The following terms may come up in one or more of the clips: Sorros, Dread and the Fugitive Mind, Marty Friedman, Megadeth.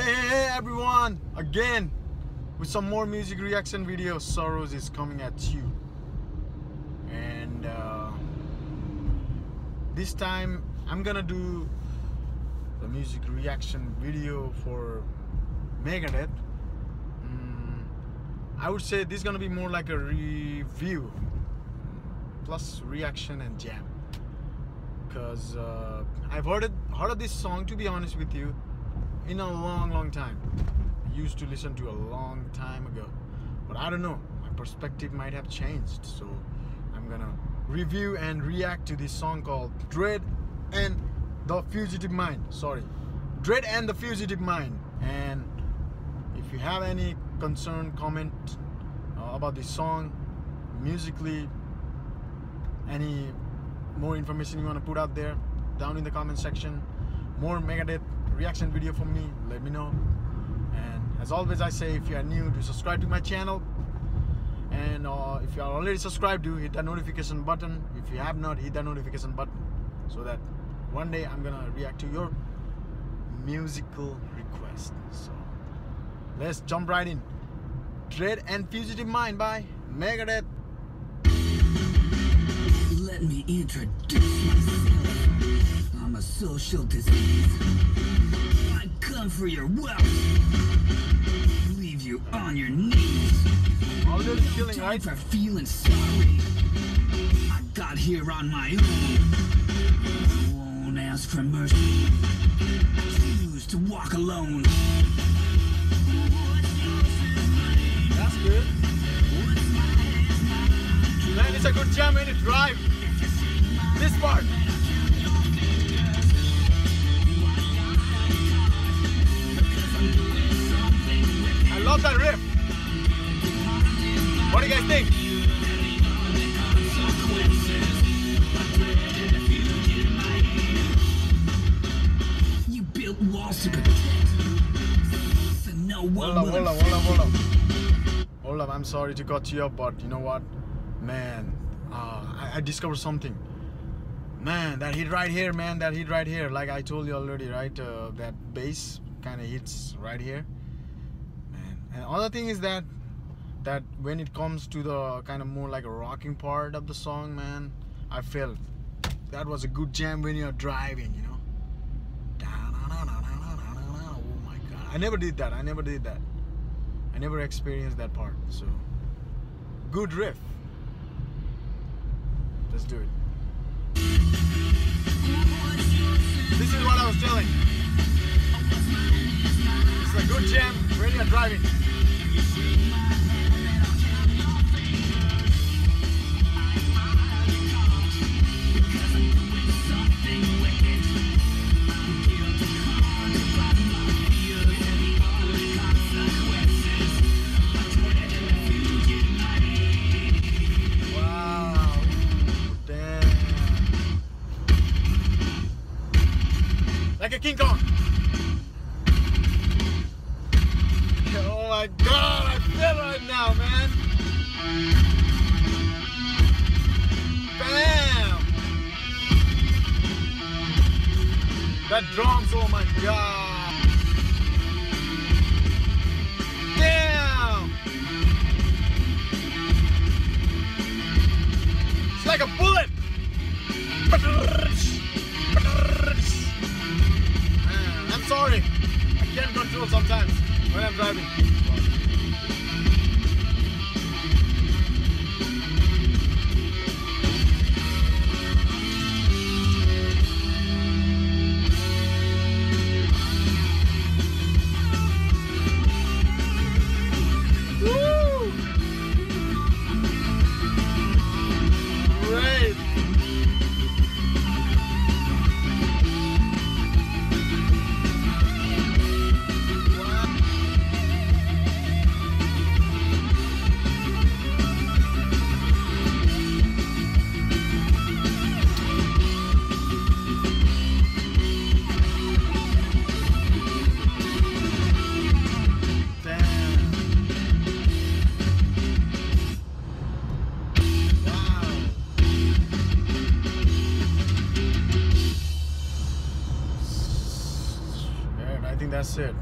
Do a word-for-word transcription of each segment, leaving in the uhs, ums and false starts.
Hey, hey, hey everyone, again with some more music reaction videos. Sorros is coming at you, and uh, this time I'm gonna do the music reaction video for Megadeth. mm, I would say this is gonna be more like a review plus reaction and jam, because uh, I've heard, it, heard of this song, to be honest with you, in a long long time. I used to listen to a long time ago, but I don't know, my perspective might have changed, so I'm gonna review and react to this song called Dread and the Fugitive Mind. Sorry, Dread and the Fugitive Mind. And if you have any concern, comment uh, about this song musically, any more information you want to put out there down in the comment section, more Megadeth reaction video for me, let me know. And as always I say, if you are new, to subscribe to my channel, and uh, if you are already subscribed, do hit that notification button. If you have not, hit that notification button, so that one day I'm gonna react to your musical request. So let's jump right in. Dread and Fugitive Mind by Megadeth. Let me introduce myself. I'm a social disease. Come for your wealth, leave you on your knees. All this feeling, time right? for feeling sorry. I got here on my own. I won't ask for mercy. I choose to walk alone. That's good. Man, it's a good jam and it drive. This part. Love that riff. What do you guys think? You built walls to protect. So no one hold up, hold up, hold up, hold up. Hold up, I'm sorry to cut you up, but you know what? Man, uh, I, I discovered something. Man, that hit right here, man, that hit right here. Like I told you already, right? Uh, that bass kind of hits right here. And other thing is that that when it comes to the kind of more like a rocking part of the song, man, I felt that was a good jam when you're driving, you know. Oh my god, I never did that. I never did that. I never experienced that part. So good riff. Let's do it. This is what I was telling. It's a good jam when you're driving. That drums, oh my god! Damn! It's like a bullet! Man, I'm sorry. I can't control sometimes when I'm driving. That's it.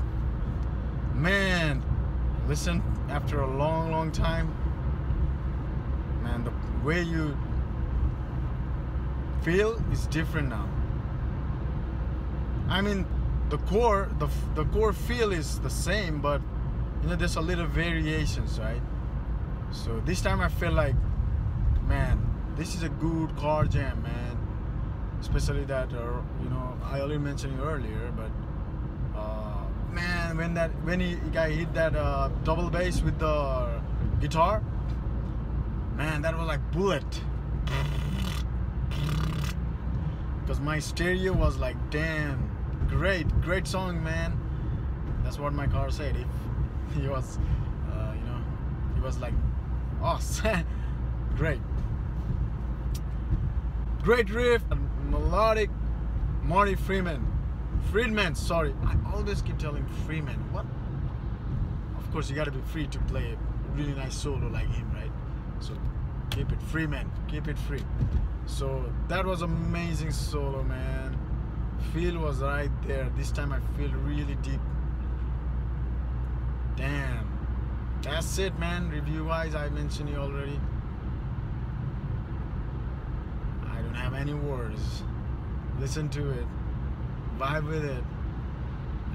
man, listen, after a long, long time, man, the way you feel is different now. I mean, the core, the, the core feel is the same, but you know, there's a little variations, right? So this time I feel like, man, this is a good car jam, man. Especially that, uh, you know, I already mentioned it earlier, but uh, man, when that, when he guy hit that uh, double bass with the guitar, man, that was like bullet. Because my stereo was like, damn, great, great song, man. That's what my car said. If he was, uh, you know, he was like, oh, great. Great riff, melodic, Marty Friedman. Friedman, sorry. I always keep telling Friedman, what? Of course, you gotta be free to play a really nice solo like him, right? So keep it free, man. Keep it free. So that was amazing solo, man. Feel was right there. This time I feel really deep. Damn. That's it, man. Review-wise, I mentioned you already. Have any words, listen to it, vibe with it,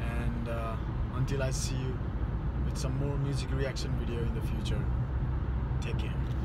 and uh, until I see you with some more music reaction video in the future, take care.